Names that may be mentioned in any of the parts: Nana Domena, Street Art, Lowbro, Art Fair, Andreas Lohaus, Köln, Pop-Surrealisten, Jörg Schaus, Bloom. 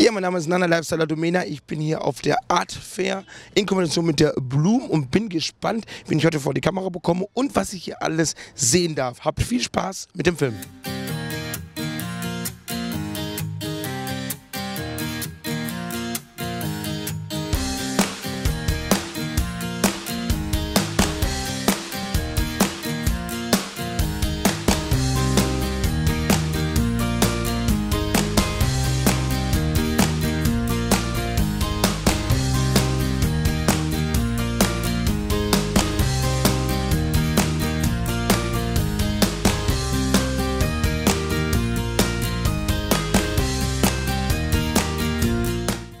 Ja, mein Name ist Nana Domena. Ich bin hier auf der Art Fair in Kombination mit der Bloom und bin gespannt, wen ich heute vor die Kamera bekomme und was ich hier alles sehen darf. Habt viel Spaß mit dem Film.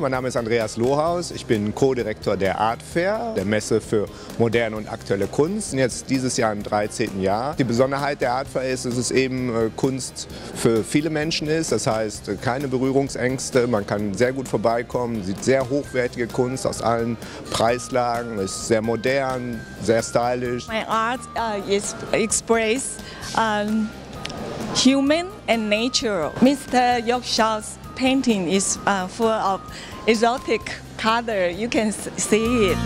Mein Name ist Andreas Lohaus, ich bin Co-Direktor der Art Fair, der Messe für moderne und aktuelle Kunst, und jetzt dieses Jahr im 13. Jahr. Die Besonderheit der Art Fair ist, dass es eben Kunst für viele Menschen ist, das heißt keine Berührungsängste, man kann sehr gut vorbeikommen, sieht sehr hochwertige Kunst aus allen Preislagen, ist sehr modern, sehr stylisch. My art expresses human and nature. Mr. Jörg Schaus painting is full of exotic color. You can see it.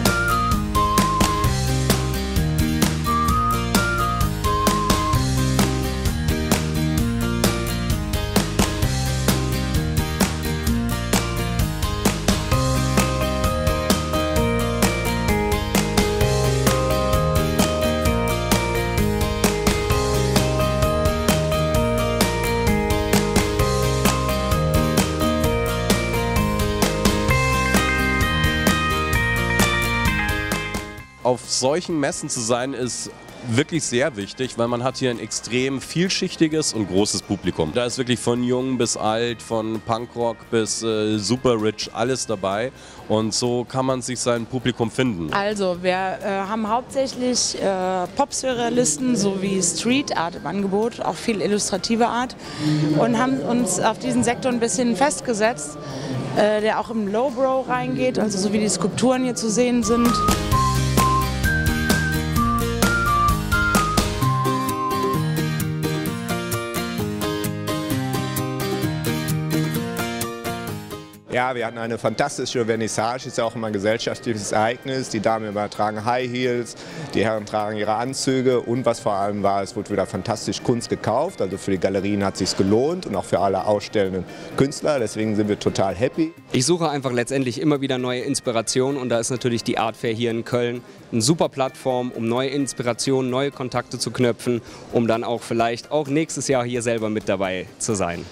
Auf solchen Messen zu sein, ist wirklich sehr wichtig, weil man hat hier ein extrem vielschichtiges und großes Publikum. Da ist wirklich von jung bis alt, von Punkrock bis super rich alles dabei, und so kann man sich sein Publikum finden. Also wir haben hauptsächlich Pop-Surrealisten sowie Street Art im Angebot, auch viel illustrative Art, und haben uns auf diesen Sektor ein bisschen festgesetzt, der auch im Lowbro reingeht, also so wie die Skulpturen hier zu sehen sind. Ja, wir hatten eine fantastische Vernissage, ist ja auch immer ein gesellschaftliches Ereignis. Die Damen immer tragen High Heels, die Herren tragen ihre Anzüge, und was vor allem war, es wurde wieder fantastisch Kunst gekauft. Also für die Galerien hat es sich gelohnt und auch für alle ausstellenden Künstler, deswegen sind wir total happy. Ich suche einfach letztendlich immer wieder neue Inspirationen, und da ist natürlich die Art Fair hier in Köln eine super Plattform, um neue Inspirationen, neue Kontakte zu knüpfen, um dann auch vielleicht auch nächstes Jahr hier selber mit dabei zu sein.